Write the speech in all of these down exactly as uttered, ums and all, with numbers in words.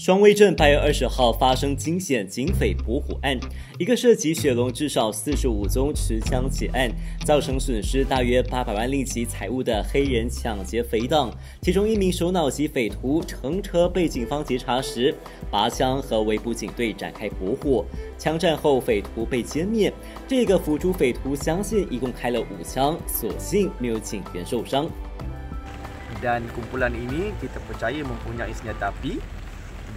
双威镇八月二十号发生惊险警匪捕虎案，一个涉及雪隆至少四十五宗持枪劫案，造成损失大约八百万令吉财物的黑人抢劫匪党，其中一名首脑级匪徒乘车被警方截查时，拔枪和围捕警队展开搏火，枪战后匪徒被歼灭。这个辅助匪徒相信一共开了五枪，所幸没有警员受伤。 Dan kumpulan ini kita percaya mempunyai senjata api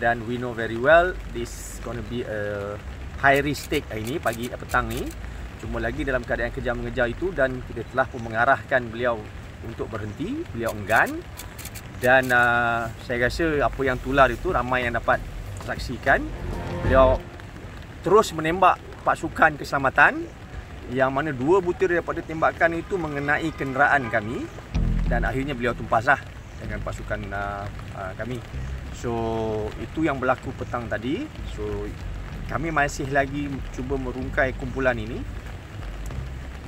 dan we know very well this going to be a high risk take hari ini pagi petang ni, cuma lagi dalam keadaan kejar mengejar itu dan kita telah pun mengarahkan beliau untuk berhenti, beliau enggan dan uh, saya rasa apa yang tular itu ramai yang dapat saksikan beliau terus menembak pasukan keselamatan yang mana dua butir daripada tembakan itu mengenai kenderaan kami. Dan akhirnya beliau tumpaslah dengan pasukan uh, uh, kami. So itu yang berlaku petang tadi. So kami masih lagi cuba merungkai kumpulan ini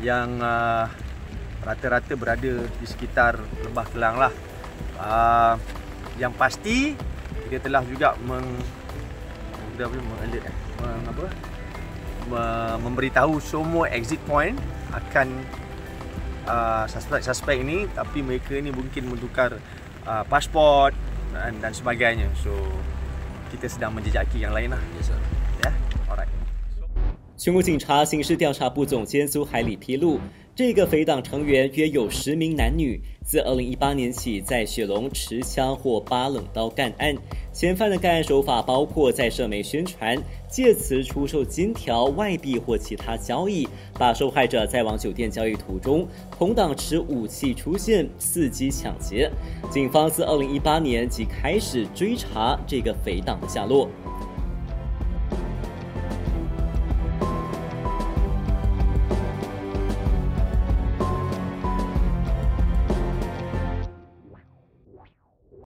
yang rata-rata uh, berada di sekitar Lembah Kelang lah. Uh, yang pasti kita telah juga meng, dah boleh mengalir, meng, apa, me, memberitahu semua exit point akan Uh, suspek-suspek ini, tapi mereka ini mungkin menukar uh, pasport dan, dan sebagainya. So kita sedang menjejaki yang lain lah. Yes sir. Yeah. Alright. 全国警察刑事调查部总监苏海里披露，这个匪党成员约有十名男女，自二零一八年起在雪隆持枪或拔冷刀干案。嫌犯的干案手法包括在社媒宣传。 借此出售金条、外币或其他交易，把受害者在往酒店交易途中，同党持武器出现，伺机抢劫。警方自二零一八年即开始追查这个匪党的下落。